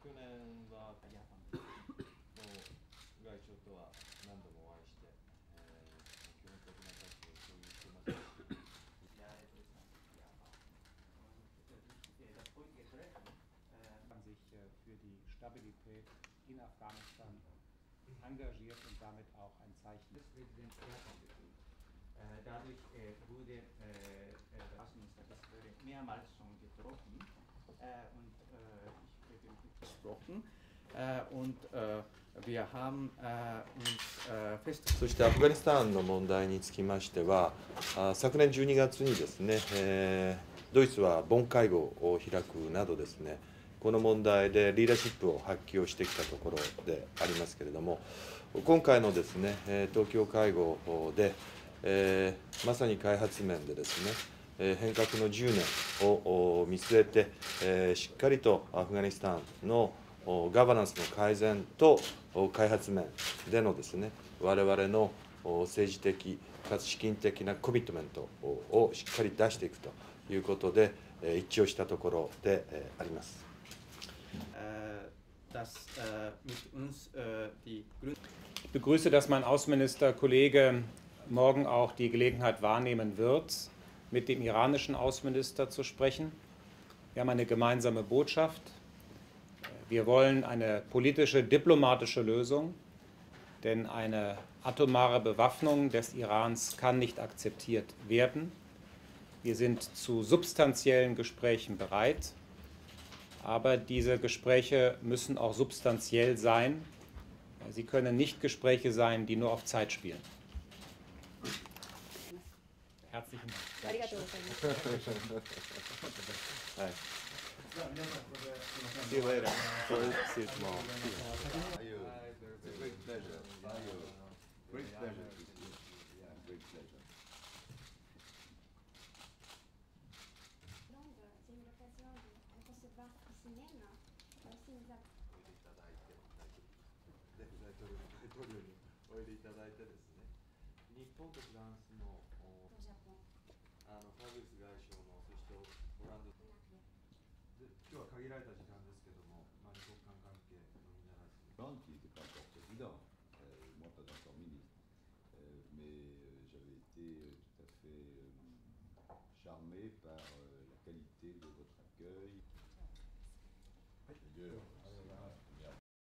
昨年はの外相とは何度もお会いして、基本的な活動を共有してますsich für die Stabilität in Afghanistan engagiert und damit auch ein Zeichen. Dadurch wurde das wurde mehrmals schon getroffen und wir haben uns fest. そしてアフガニスタンの問題につきましては、昨年12月にですね、ドイツはボン会合を開くなどですね。この問題でリーダーシップを発揮をしてきたところでありますけれども、今回のですね東京会合で、まさに開発面でですね変革の10年を見据えて、しっかりとアフガニスタンのガバナンスの改善と開発面でのですね我々の政治的かつ資金的なコミットメントをしっかり出していくということで一致をしたところであります。Ich begrüße, dass mein Außenministerkollege morgen auch die Gelegenheit wahrnehmen wird, mit dem iranischen Außenminister zu sprechen. Wir haben eine gemeinsame Botschaft. Wir wollen eine politische, diplomatische Lösung, denn eine atomare Bewaffnung des Irans kann nicht akzeptiert werden. Wir sind zu substanziellen Gesprächen bereit. Aber diese Gespräche müssen auch substanziell sein. Sie können nicht Gespräche sein, die nur auf Zeit spielen. Herzlichen Dank. See you later. See you tomorrow. It's a great pleasure. Great pleasure. Yeah, great pleasure. Charmé par la qualité de votre accueil.